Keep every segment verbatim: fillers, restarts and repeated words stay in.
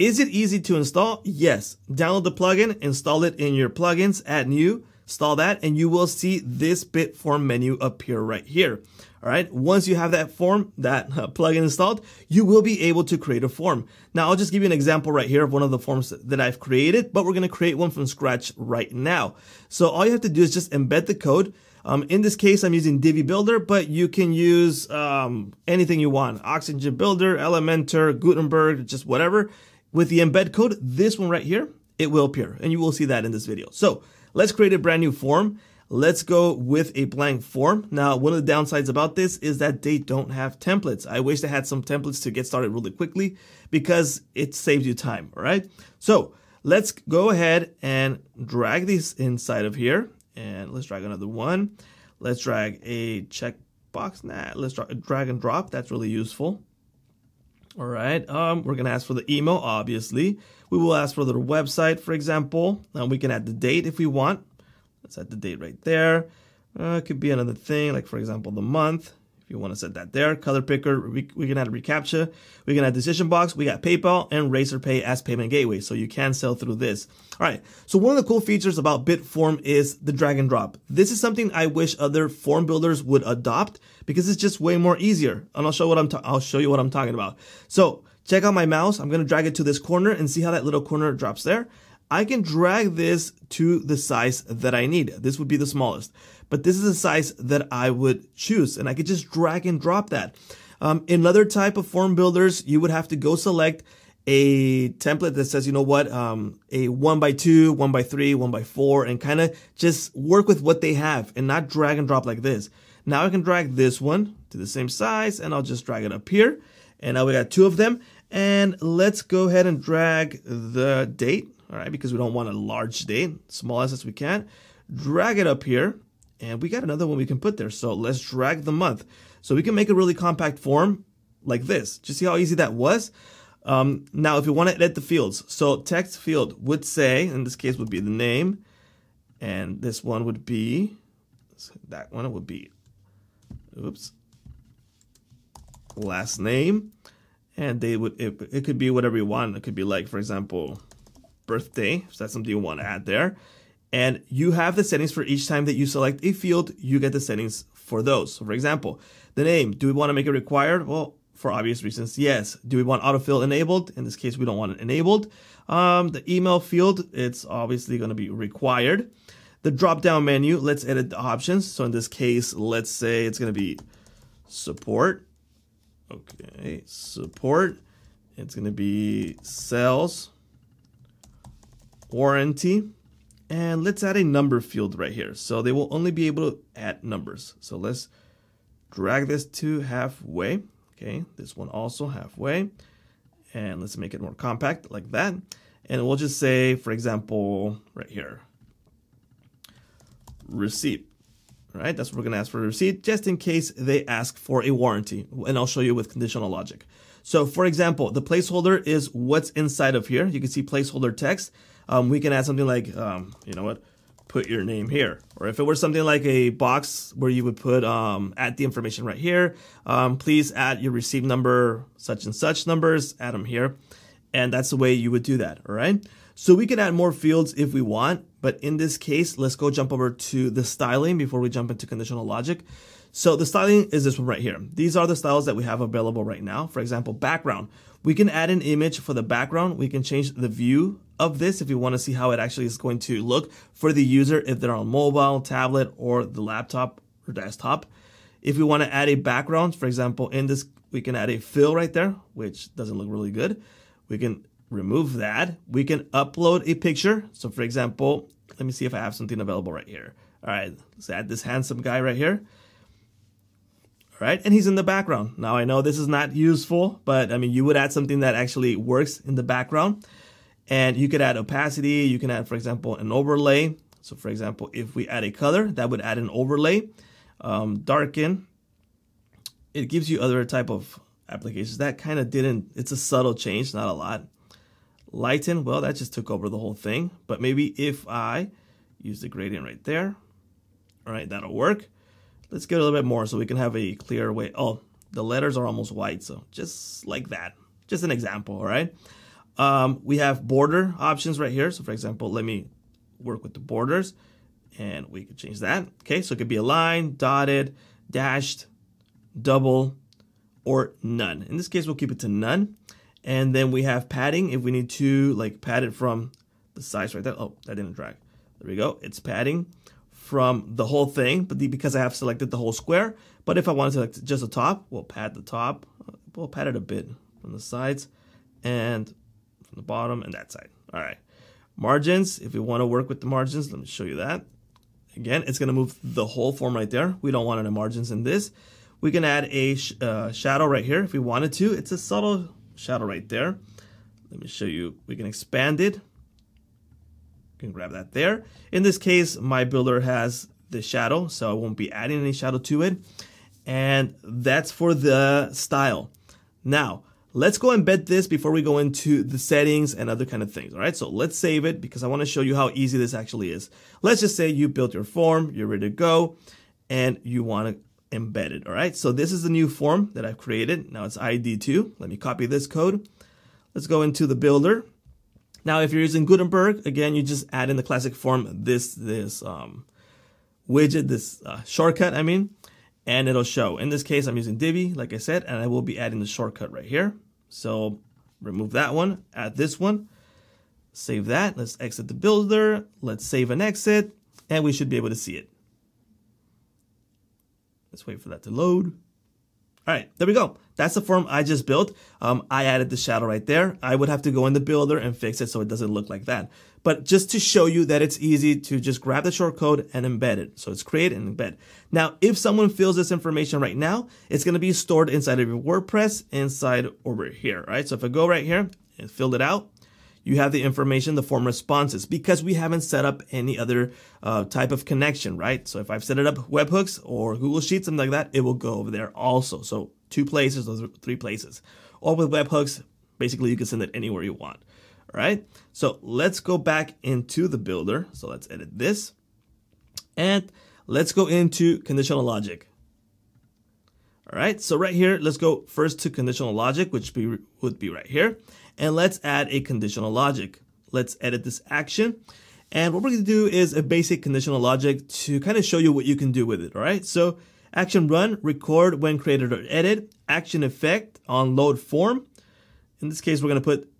Is it easy to install? Yes. Download the plugin, install it in your plugins, add new, install that, and you will see this Bitform menu appear right here. All right. Once you have that form, that plugin installed, you will be able to create a form. Now, I'll just give you an example right here of one of the forms that I've created, but we're going to create one from scratch right now. So all you have to do is just embed the code. Um, in this case, I'm using Divi Builder, but you can use um, anything you want. Oxygen Builder, Elementor, Gutenberg, just whatever. With the embed code, this one right here, it will appear, and you will see that in this video. So let's create a brand new form. Let's go with a blank form. Now, one of the downsides about this is that they don't have templates. I wish they had some templates to get started really quickly because it saves you time, all right? So let's go ahead and drag these inside of here. And let's drag another one. Let's drag a checkbox. Nah, let's dra drag and drop. That's really useful. All right. Um, we're going to ask for the email, obviously. We will ask for their website, for example. And we can add the date if we want. Let's add the date right there. Uh, it could be another thing, like, for example, the month. If you want to set that there. Color picker. We, we can add a reCAPTCHA. We can add decision box. We got PayPal and Razorpay as payment gateway. So you can sell through this. All right. So one of the cool features about Bitform is the drag and drop. This is something I wish other form builders would adopt because it's just way more easier. And I'll show what I'm ta- I'll show you what I'm talking about. So check out my mouse. I'm going to drag it to this corner and see how that little corner drops there. I can drag this to the size that I need. This would be the smallest, but this is the size that I would choose, and I could just drag and drop that. Um, in other type of form builders, you would have to go select a template that says, you know what, um, a one by two, one by three, one by four, and kind of just work with what they have and not drag and drop like this. Now I can drag this one to the same size, and I'll just drag it up here. And now we got two of them, and let's go ahead and drag the date. All right, because we don't want a large date, smallest as we can. Drag it up here, and we got another one we can put there. So let's drag the month. So we can make a really compact form like this. Just see how easy that was? Um, now, if you want to edit the fields, so text field would say, in this case would be the name, and this one would be, that one would be, oops, last name, and they would, it, it could be whatever you want. It could be like, for example, birthday, so that's something you want to add there. And you have the settings for each time that you select a field, you get the settings for those. So for example, the name, do we want to make it required? Well, for obvious reasons, yes. Do we want autofill enabled? In this case, we don't want it enabled. Um, the email field, it's obviously going to be required. The drop-down menu, let's edit the options. So in this case, let's say it's going to be support. Okay, support. It's going to be sales. Warranty, and let's add a number field right here. So they will only be able to add numbers. So let's drag this to halfway. Okay, this one also halfway. And let's make it more compact like that. And we'll just say, for example, right here, receipt. All right, that's what we're gonna ask for a receipt, just in case they ask for a warranty. And I'll show you with conditional logic. So for example, the placeholder is what's inside of here. You can see placeholder text. Um, we can add something like, um, you know what, put your name here. Or if it were something like a box where you would put, um, add the information right here. Um, please add your receipt number, such and such numbers, add them here. And that's the way you would do that, all right? So we can add more fields if we want, but in this case, let's go jump over to the styling before we jump into conditional logic. So the styling is this one right here. These are the styles that we have available right now. For example, background. We can add an image for the background. We can change the view of this if you want to see how it actually is going to look for the user if they're on mobile, tablet, or the laptop or desktop. If we want to add a background, for example, in this, we can add a fill right there, which doesn't look really good. We can remove that. We can upload a picture. So for example, let me see if I have something available right here. All right, let's add this handsome guy right here. Right? And he's in the background. Now I know this is not useful, but I mean, you would add something that actually works in the background, and you could add opacity. You can add, for example, an overlay. So for example, if we add a color, that would add an overlay, um, darken. It gives you other type of applications that kind of didn't, it's a subtle change, not a lot. Lighten, well, that just took over the whole thing, but maybe if I use the gradient right there, all right, that'll work. Let's get a little bit more so we can have a clear way. Oh, the letters are almost white, so just like that. Just an example, all right? Um, we have border options right here. So for example, let me work with the borders and we could change that. Okay, so it could be aligned, dotted, dashed, double, or none. In this case, we'll keep it to none. And then we have padding if we need to like pad it from the size right there. Oh, that didn't drag. There we go. It's padding from the whole thing, but the, because I have selected the whole square. But if I want to select just the top, we'll pad the top. We'll pad it a bit from the sides and from the bottom and that side. All right. Margins, if we want to work with the margins, let me show you that. Again, it's going to move the whole form right there. We don't want any margins in this. We can add a sh uh, shadow right here if we wanted to. It's a subtle shadow right there. Let me show you. We can expand it. You can grab that there. In this case, my builder has the shadow, so I won't be adding any shadow to it. And that's for the style. Now, let's go embed this before we go into the settings and other kind of things. All right, so let's save it because I want to show you how easy this actually is. Let's just say you built your form, you're ready to go, and you want to embed it. All right, so this is the new form that I've created. Now it's I D two. Let me copy this code. Let's go into the builder. Now, if you're using Gutenberg, again, you just add in the classic form, this this um, widget, this uh, shortcut, I mean, and it'll show. In this case, I'm using Divi, like I said, and I will be adding the shortcut right here. So remove that one, add this one, save that. Let's exit the builder. Let's save and exit, and we should be able to see it. Let's wait for that to load. All right, there we go. That's the form I just built. Um, I added the shadow right there. I would have to go in the builder and fix it so it doesn't look like that. But just to show you that it's easy to just grab the shortcode and embed it. So it's create and embed. Now, if someone fills this information right now, it's going to be stored inside of your WordPress inside over here, right? So if I go right here and fill it out, you have the information, the form responses, because we haven't set up any other uh, type of connection, right? So if I've set it up webhooks or Google Sheets, something like that, it will go over there also. So two places, those are three places. Or with webhooks, basically you can send it anywhere you want, all right? So let's go back into the builder. So let's edit this and let's go into conditional logic. All right, so right here, let's go first to conditional logic, which be, would be right here. And let's add a conditional logic. Let's edit this action. And what we're gonna do is a basic conditional logic to kind of show you what you can do with it, all right? So action run, record when created or edit, action effect on load form. In this case, we're gonna put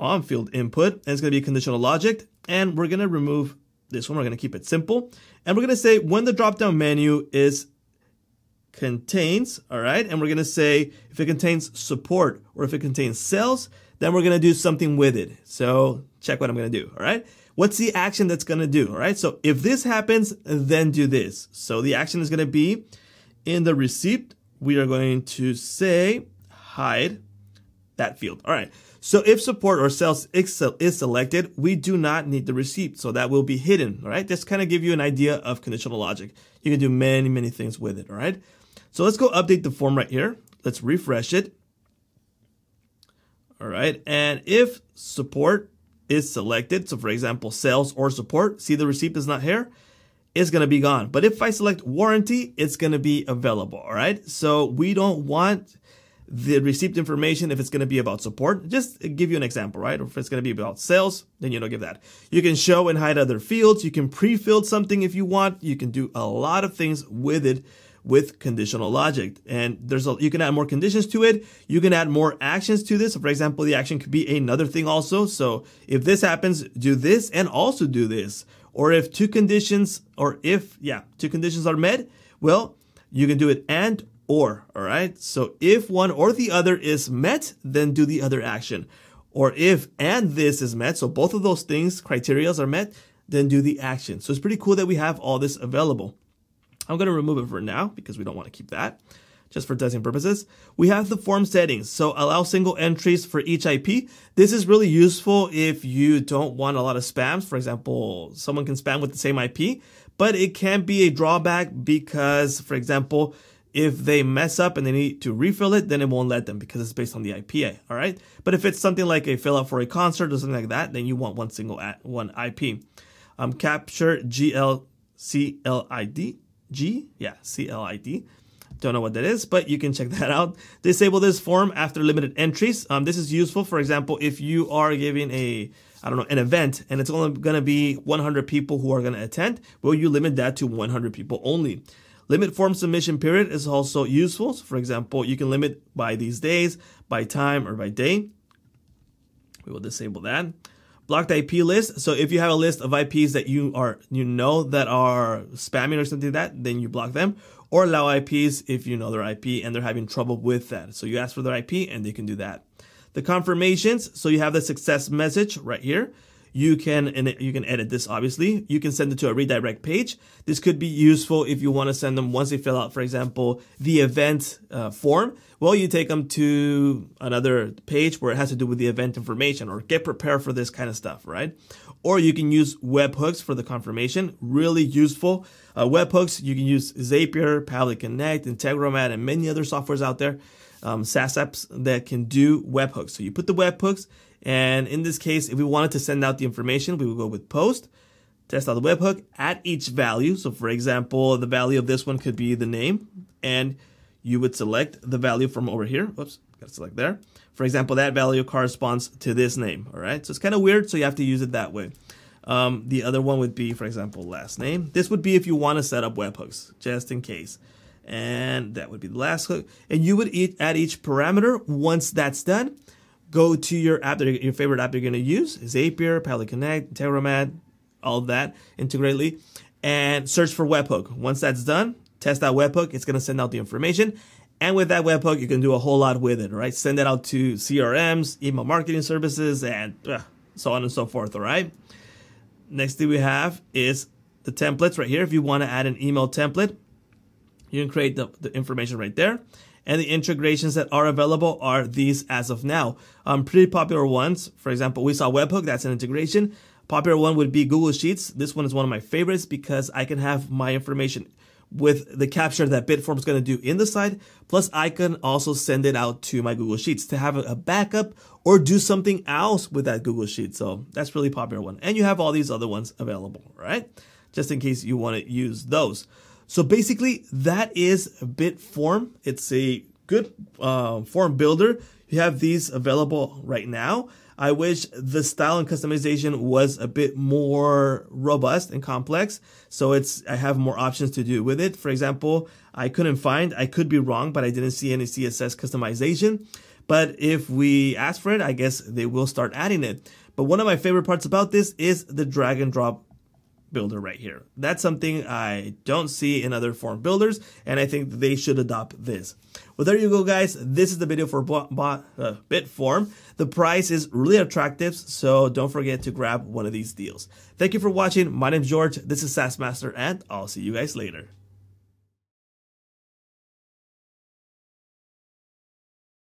on field input, and it's gonna be a conditional logic. And we're gonna remove this one, we're gonna keep it simple. And we're gonna say when the drop-down menu is contains, all right, and we're gonna say if it contains support or if it contains sales, then we're gonna do something with it. So check what I'm gonna do, all right? What's the action that's gonna do, all right? So if this happens, then do this. So the action is gonna be in the receipt, we are going to say hide that field, all right? So if support or sales is selected, we do not need the receipt, so that will be hidden, all right? Just kind of give you an idea of conditional logic. You can do many, many things with it, all right? So let's go update the form right here. Let's refresh it. All right, and if support is selected, so for example, sales or support, see the receipt is not here, it's gonna be gone. But if I select warranty, it's gonna be available, all right? So we don't want the receipt information if it's gonna be about support. Just give you an example, right? Or if it's gonna be about sales, then you don't give that. You can show and hide other fields. You can pre-fill something if you want. You can do a lot of things with it, with conditional logic. And there's a, you can add more conditions to it. You can add more actions to this. So for example, the action could be another thing also. So if this happens, do this and also do this. Or if two conditions, or if, yeah, two conditions are met, well, you can do it and or, all right? So if one or the other is met, then do the other action. Or if and this is met, so both of those things, criterias are met, then do the action. So it's pretty cool that we have all this available. I'm gonna remove it for now because we don't wanna keep that, just for testing purposes. We have the form settings, so allow single entries for each I P. This is really useful if you don't want a lot of spams. For example, someone can spam with the same I P, but it can be a drawback because, for example, if they mess up and they need to refill it, then it won't let them because it's based on the I P, all right? But if it's something like a fill out for a concert or something like that, then you want one single one I P. Um, capture G L C L I D. G, yeah, C L I D. Don't know what that is, but you can check that out. Disable this form after limited entries. Um, this is useful, for example, if you are giving a, I don't know, an event and it's only going to be one hundred people who are going to attend. Will you limit that to one hundred people only? Limit form submission period is also useful. So for example, you can limit by these days, by time, or by day. We will disable that. Blocked I P list. So if you have a list of I Ps that you are, you know, that are spamming or something like that, then you block them. Or allow I Ps if you know their I P and they're having trouble with that. So you ask for their I P and they can do that. The confirmations. So you have the success message right here. You can, and you can edit this, obviously. You can send it to a redirect page. This could be useful if you want to send them once they fill out, for example, the event uh, form. Well, you take them to another page where it has to do with the event information or get prepared for this kind of stuff, right? Or you can use webhooks for the confirmation. Really useful. Uh, webhooks, you can use Zapier, Pabbly Connect, Integromat, and many other softwares out there, um, SaaS apps that can do webhooks. So you put the webhooks. And in this case, if we wanted to send out the information, we would go with post, test out the webhook at each value. So for example, the value of this one could be the name, and you would select the value from over here. Whoops, gotta select there. For example, that value corresponds to this name, all right? So it's kind of weird, so you have to use it that way. Um, the other one would be, for example, last name. This would be if you want to set up webhooks, just in case. And that would be the last hook. And you would add each parameter. Once that's done, go to your app, that your favorite app you're going to use, Zapier, Pabbly Connect, Integromat, all that integrately, and search for webhook. Once that's done, test that webhook. It's going to send out the information. And with that webhook, you can do a whole lot with it, right? Send that out to C R Ms, email marketing services, and uh, so on and so forth, all right? Next thing we have is the templates right here. If you want to add an email template, you can create the, the information right there. And the integrations that are available are these as of now. Um, pretty popular ones, for example, we saw webhook, that's an integration. Popular one would be Google Sheets. This one is one of my favorites because I can have my information with the capture that Bitform is going to do in the site. Plus, I can also send it out to my Google Sheets to have a backup or do something else with that Google Sheet. So that's really popular one. And you have all these other ones available, right? Just in case you want to use those. So basically, that is Bitform. It's a good uh, form builder. You have these available right now. I wish the style and customization was a bit more robust and complex. So it's I have more options to do with it. For example, I couldn't find, I could be wrong, but I didn't see any C S S customization. But if we ask for it, I guess they will start adding it. But one of my favorite parts about this is the drag and drop builder right here. That's something I don't see in other form builders, and I think they should adopt this. Well, there you go, guys. This is the video for Bitform. The price is really attractive, so don't forget to grab one of these deals. Thank you for watching. My name is George. This is SaaS Master, and I'll see you guys later.